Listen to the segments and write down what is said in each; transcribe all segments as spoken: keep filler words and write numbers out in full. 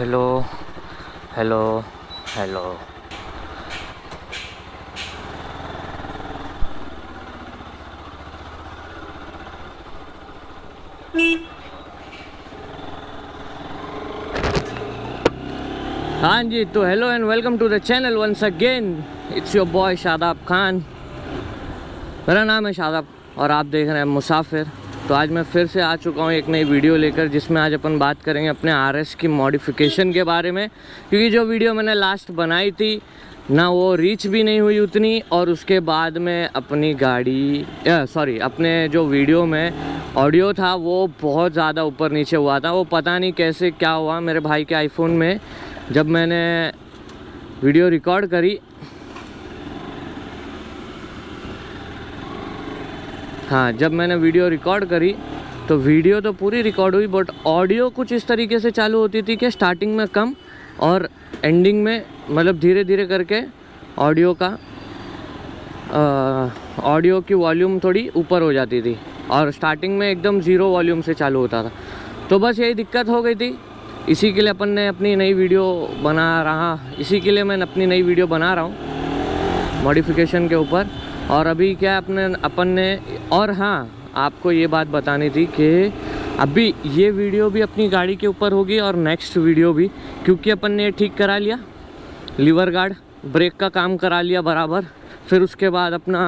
Hello hello hello हाँ जी, तो hello and welcome to the channel once again, it's your boy Shadab Khan. मेरा नाम है शादाब और आप देख रहे हैं मुसाफिर। तो आज मैं फिर से आ चुका हूँ एक नई वीडियो लेकर, जिसमें आज अपन बात करेंगे अपने आरएस की मॉडिफिकेशन के बारे में, क्योंकि जो वीडियो मैंने लास्ट बनाई थी ना वो रीच भी नहीं हुई उतनी, और उसके बाद में अपनी गाड़ी सॉरी अपने जो वीडियो में ऑडियो था वो बहुत ज़्यादा ऊपर नीचे हुआ था। वो पता नहीं कैसे क्या हुआ, मेरे भाई के आईफोन में जब मैंने वीडियो रिकॉर्ड करी, हाँ जब मैंने वीडियो रिकॉर्ड करी तो वीडियो तो पूरी रिकॉर्ड हुई, बट ऑडियो कुछ इस तरीके से चालू होती थी कि स्टार्टिंग में कम और एंडिंग में, मतलब धीरे धीरे करके ऑडियो का ऑडियो की वॉल्यूम थोड़ी ऊपर हो जाती थी, और स्टार्टिंग में एकदम ज़ीरो वॉल्यूम से चालू होता था। तो बस यही दिक्कत हो गई थी, इसी के लिए अपन ने अपनी नई वीडियो बना रहा इसी के लिए मैं अपनी नई वीडियो बना रहा हूँ मॉडिफिकेशन के ऊपर। और अभी क्या अपने अपन ने और हाँ, आपको ये बात बतानी थी कि अभी ये वीडियो भी अपनी गाड़ी के ऊपर होगी और नेक्स्ट वीडियो भी, क्योंकि अपन ने ठीक करा लिया लीवर गार्ड ब्रेक का काम करा लिया बराबर, फिर उसके बाद अपना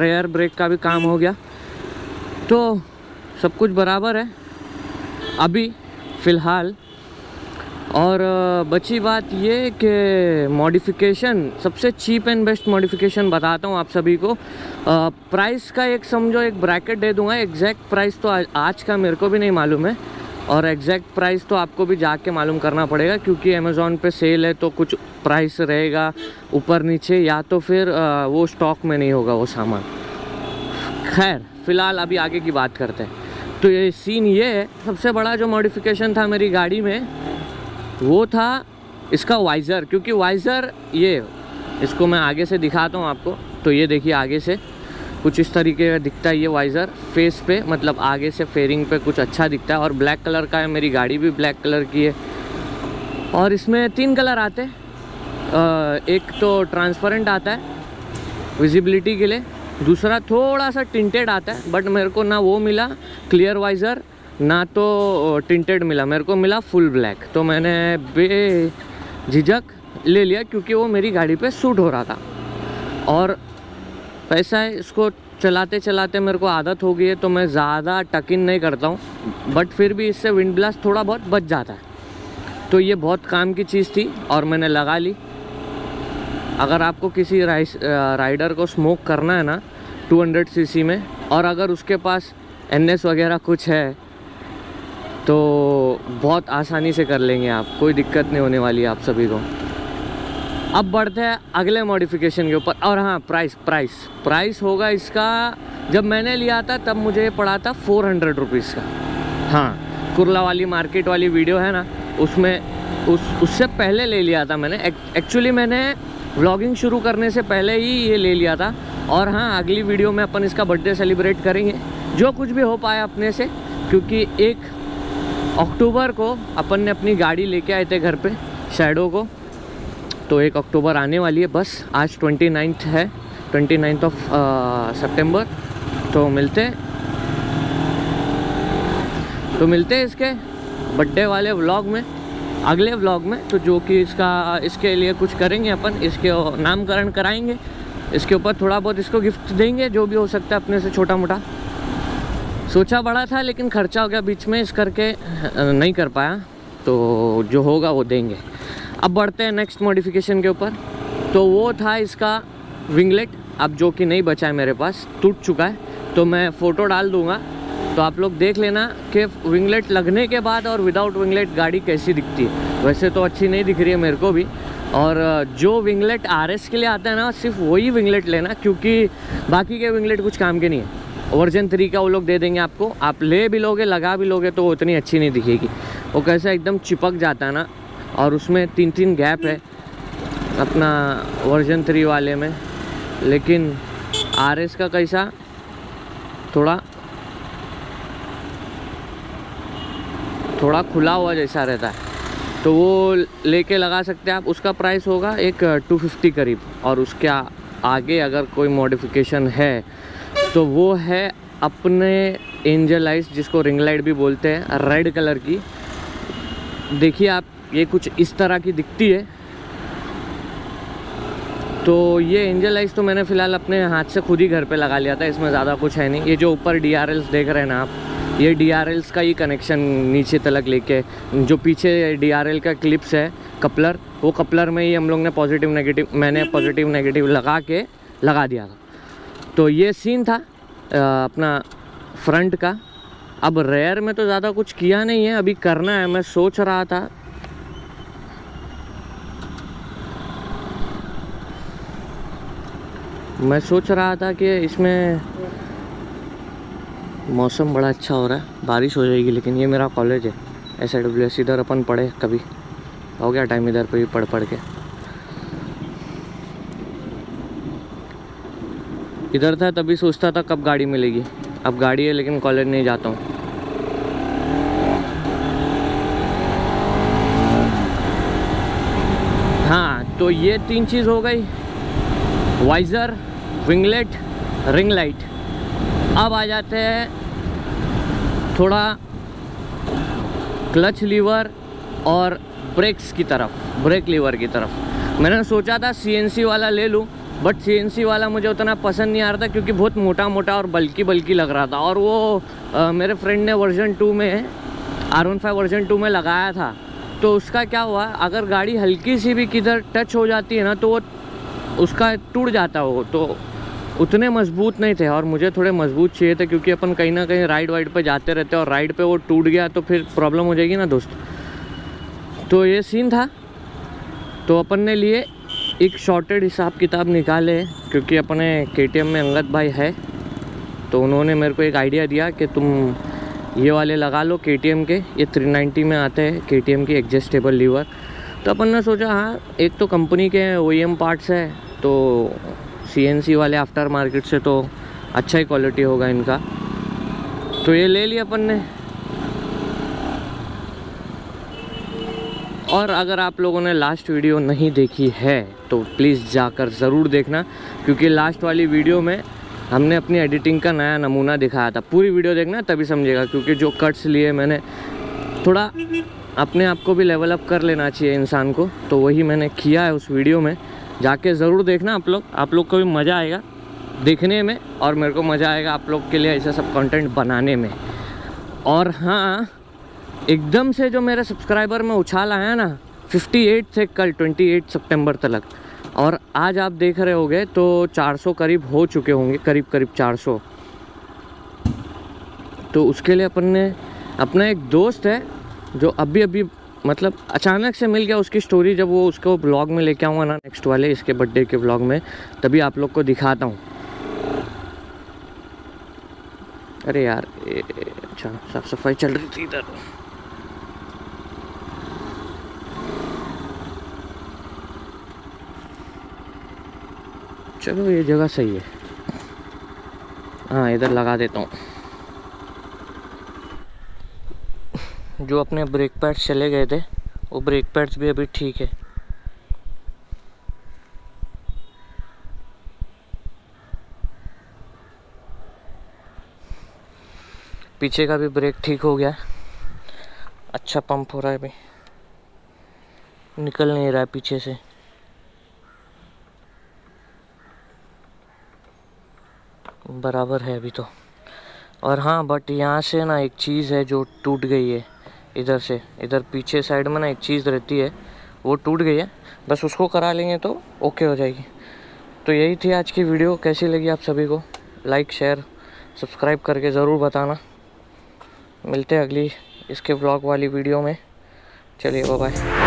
रेयर ब्रेक का भी काम हो गया, तो सब कुछ बराबर है अभी फ़िलहाल। और बची बात ये कि मॉडिफिकेशन, सबसे चीप एंड बेस्ट मॉडिफिकेशन बताता हूँ आप सभी को। प्राइस का एक समझो एक ब्रैकेट दे दूँगा, एग्जैक्ट प्राइस तो आ, आज का मेरे को भी नहीं मालूम है, और एग्जैक्ट प्राइस तो आपको भी जाके मालूम करना पड़ेगा, क्योंकि अमेज़ोन पे सेल है तो कुछ प्राइस रहेगा ऊपर नीचे, या तो फिर आ, वो स्टॉक में नहीं होगा वो सामान। खैर फ़िलहाल अभी आगे की बात करते हैं। तो ये सीन ये है, सबसे बड़ा जो मॉडिफिकेशन था मेरी गाड़ी में वो था इसका वाइज़र, क्योंकि वाइज़र ये, इसको मैं आगे से दिखाता हूँ आपको। तो ये देखिए आगे से कुछ इस तरीके का दिखता है ये वाइज़र फेस पे, मतलब आगे से फेयरिंग पे कुछ अच्छा दिखता है, और ब्लैक कलर का है, मेरी गाड़ी भी ब्लैक कलर की है। और इसमें तीन कलर आते हैं, एक तो ट्रांसपेरेंट आता है विजिबिलिटी के लिए, दूसरा थोड़ा सा टिंटेड आता है, बट मेरे को ना वो मिला क्लियर वाइज़र ना तो टिंटेड मिला, मेरे को मिला फुल ब्लैक, तो मैंने बेझिझक ले लिया क्योंकि वो मेरी गाड़ी पे सूट हो रहा था। और ऐसा है, इसको चलाते चलाते मेरे को आदत हो गई है, तो मैं ज़्यादा टकिन नहीं करता हूँ, बट फिर भी इससे विंड ब्लास्ट थोड़ा बहुत बच जाता है। तो ये बहुत काम की चीज़ थी और मैंने लगा ली। अगर आपको किसी राइडर को स्मोक करना है ना टू हंड्रेड सी सी में, और अगर उसके पास एन एस वगैरह कुछ है तो बहुत आसानी से कर लेंगे आप, कोई दिक्कत नहीं होने वाली है आप सभी को। अब बढ़ते हैं अगले मॉडिफिकेशन के ऊपर। और हाँ, प्राइस प्राइस प्राइस होगा इसका, जब मैंने लिया था तब मुझे पड़ा था फोर हंड्रेड रुपीज़ का। हाँ, कुरला वाली मार्केट वाली वीडियो है ना, उसमें उस उससे पहले ले लिया था मैंने, एक्चुअली मैंने व्लॉगिंग शुरू करने से पहले ही ये ले लिया था। और हाँ, अगली वीडियो में अपन इसका बर्थडे सेलिब्रेट करेंगे जो कुछ भी हो पाया अपने से, क्योंकि एक अक्टूबर को अपन ने अपनी गाड़ी लेके आए थे घर पे शैडो को, तो एक अक्टूबर आने वाली है बस। आज ट्वेंटी नाइन्थ है, ट्वेंटी नाइन्थ ऑफ सितंबर, तो मिलते तो मिलते हैं इसके बर्थडे वाले व्लॉग में, अगले व्लॉग में, तो जो कि इसका इसके लिए कुछ करेंगे अपन, इसके नामकरण कराएंगे, इसके ऊपर थोड़ा बहुत इसको गिफ्ट देंगे जो भी हो सकता है अपने से छोटा मोटा। सोचा बड़ा था लेकिन खर्चा हो गया बीच में, इस करके नहीं कर पाया, तो जो होगा वो देंगे। अब बढ़ते हैं नेक्स्ट मॉडिफिकेशन के ऊपर, तो वो था इसका विंगलेट, अब जो कि नहीं बचा है मेरे पास, टूट चुका है, तो मैं फ़ोटो डाल दूंगा, तो आप लोग देख लेना कि विंगलेट लगने के बाद और विदाउट विंगलेट गाड़ी कैसी दिखती है। वैसे तो अच्छी नहीं दिख रही है मेरे को भी, और जो विंगलेट आर एस के लिए आता है ना सिर्फ वही विंगलेट लेना, क्योंकि बाकी के विंगलेट कुछ काम के नहीं है। वर्जन थ्री का वो लोग दे देंगे आपको, आप ले भी लोगे लगा भी लोगे तो वो उतनी अच्छी नहीं दिखेगी, वो कैसा एकदम चिपक जाता है ना, और उसमें तीन तीन गैप है अपना वर्जन थ्री वाले में। लेकिन आरएस का कैसा थोड़ा थोड़ा खुला हुआ जैसा रहता है, तो वो लेके लगा सकते हैं आप। उसका प्राइस होगा एक टू फिफ्टी करीब। और उसके आगे अगर कोई मॉडिफिकेशन है तो वो है अपने एंजल लाइट्स, जिसको रिंग लाइट भी बोलते हैं, रेड कलर की। देखिए आप, ये कुछ इस तरह की दिखती है। तो ये एंजल लाइट्स तो मैंने फ़िलहाल अपने हाथ से खुद ही घर पे लगा लिया था, इसमें ज़्यादा कुछ है नहीं। ये जो ऊपर डी आर एल्स देख रहे हैं ना आप, ये डी आर एल्स का ही कनेक्शन नीचे तलक लेके, जो पीछे डी आर एल का क्लिप्स है कपलर, वो कपलर में ही हम लोग ने पॉजिटिव नेगेटिव मैंने पॉजिटिव नेगेटिव लगा के लगा दिया था। तो ये सीन था अपना फ्रंट का। अब रेयर में तो ज़्यादा कुछ किया नहीं है, अभी करना है। मैं सोच रहा था मैं सोच रहा था कि इसमें मौसम बड़ा अच्छा हो रहा है, बारिश हो जाएगी। लेकिन ये मेरा कॉलेज है एस आई डब्ल्यू एस, इधर अपन पढ़े कभी, हो गया टाइम इधर पे ही पढ़ पढ़ के। इधर था तभी सोचता था कब गाड़ी मिलेगी, अब गाड़ी है लेकिन कॉलेज नहीं जाता हूँ। हाँ, तो ये तीन चीज़ हो गई, वाइजर, विंगलेट, रिंग लाइट। अब आ जाते हैं थोड़ा क्लच लीवर और ब्रेक्स की तरफ, ब्रेक लीवर की तरफ। मैंने सोचा था सी एन सी वाला ले लूँ, बट सी एन सी वाला मुझे उतना पसंद नहीं आ रहा था क्योंकि बहुत मोटा मोटा और बल्कि बल्कि लग रहा था। और वो आ, मेरे फ्रेंड ने वर्जन टू में, R one five version two में लगाया था। तो उसका क्या हुआ, अगर गाड़ी हल्की सी भी किधर टच हो जाती है ना तो वो उसका टूट जाता हो। तो उतने मजबूत नहीं थे और मुझे थोड़े मजबूत चाहिए थे, क्योंकि अपन कहीं ना कहीं राइड वाइड पे जाते रहते हैं और राइड पे वो टूट गया तो फिर प्रॉब्लम हो जाएगी ना दोस्त। तो ये सीन था। तो अपन ने लिए एक शॉर्टेड हिसाब किताब निकाले, क्योंकि अपने के टी एम में अंगद भाई है, तो उन्होंने मेरे को एक आइडिया दिया कि तुम ये वाले लगा लो के टी एम के, ये थ्री नाइन्टी में आते हैं के टी एम की एडजस्टेबल लीवर। तो अपन ने सोचा हाँ, एक तो कंपनी के ओ ई एम पार्ट्स है, तो सी एन सी वाले आफ्टर मार्केट से तो अच्छा ही क्वालिटी होगा इनका। तो ये ले लिया अपन ने। और अगर आप लोगों ने लास्ट वीडियो नहीं देखी है तो प्लीज़ जाकर ज़रूर देखना, क्योंकि लास्ट वाली वीडियो में हमने अपनी एडिटिंग का नया नमूना दिखाया था। पूरी वीडियो देखना तभी समझेगा, क्योंकि जो कट्स लिए मैंने, थोड़ा अपने आप को भी लेवल अप कर लेना चाहिए इंसान को, तो वही मैंने किया है उस वीडियो में। जाके ज़रूर देखना आप लोग, आप लोग को भी मज़ा आएगा देखने में और मेरे को मज़ा आएगा आप लोग के लिए ऐसा सब कंटेंट बनाने में। और हाँ, एकदम से जो मेरे सब्सक्राइबर में उछाल आया ना, अट्ठावन थे कल अट्ठाईस सितंबर तक, और आज आप देख रहे होगे तो चार सौ करीब हो चुके होंगे, करीब करीब चार सौ। तो उसके लिए अपन ने, अपना एक दोस्त है जो अभी अभी मतलब अचानक से मिल गया, उसकी स्टोरी जब वो उसको ब्लॉग में लेके आऊँगा ना नेक्स्ट वाले, इसके बर्थडे के ब्लॉग में, तभी आप लोग को दिखाता हूँ। अरे यार, ए, ए, अच्छा साफ सफाई चल रही थी इधर। चलो ये जगह सही है, हाँ इधर लगा देता हूँ। जो अपने ब्रेक पैड्स चले गए थे वो ब्रेक पैड्स भी अभी ठीक है। पीछे का भी ब्रेक ठीक हो गया, अच्छा पंप हो रहा है अभी, निकल नहीं रहा है पीछे से। बराबर है अभी तो। और हाँ, बट यहाँ से ना एक चीज़ है जो टूट गई है, इधर से, इधर पीछे साइड में ना एक चीज़ रहती है, वो टूट गई है, बस उसको करा लेंगे तो ओके हो जाएगी। तो यही थी आज की वीडियो, कैसी लगी आप सभी को, लाइक शेयर सब्सक्राइब करके ज़रूर बताना। मिलते हैं अगली इसके ब्लॉग वाली वीडियो में, चलिए बाय बाय।